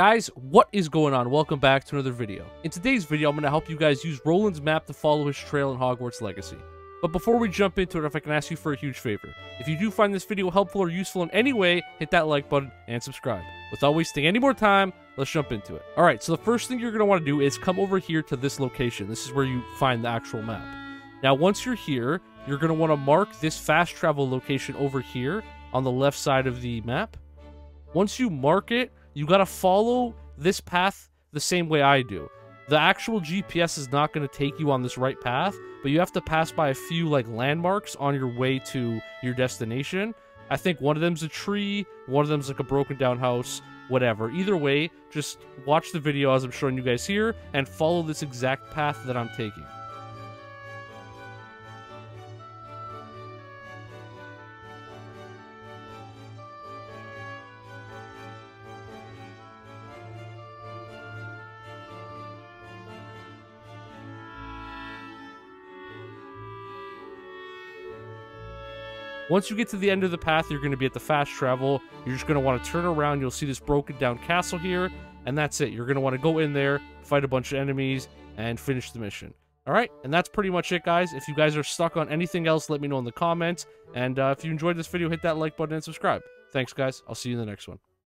Guys, what is going on? Welcome back to another video. In today's video, I'm going to help you guys use Roland's map to follow his trail in Hogwarts Legacy. But before we jump into it, if I can ask you for a huge favor. If you do find this video helpful or useful in any way, hit that like button and subscribe. Without wasting any more time, let's jump into it. Alright, so the first thing you're going to want to do is come over here to this location. This is where you find the actual map. Now, once you're here, you're going to want to mark this fast travel location over here on the left side of the map. Once you mark it, you got to follow this path the same way I do. The actual GPS is not going to take you on this right path, but you have to pass by a few like landmarks on your way to your destination. I think one of them's a tree, one of them's like a broken down house, whatever. Either way, just watch the video as I'm showing you guys here and follow this exact path that I'm taking. Once you get to the end of the path, you're going to be at the fast travel. You're just going to want to turn around. You'll see this broken down castle here, and that's it. You're going to want to go in there, fight a bunch of enemies, and finish the mission. All right, and that's pretty much it, guys. If you guys are stuck on anything else, let me know in the comments. And if you enjoyed this video, hit that like button and subscribe. Thanks, guys. I'll see you in the next one.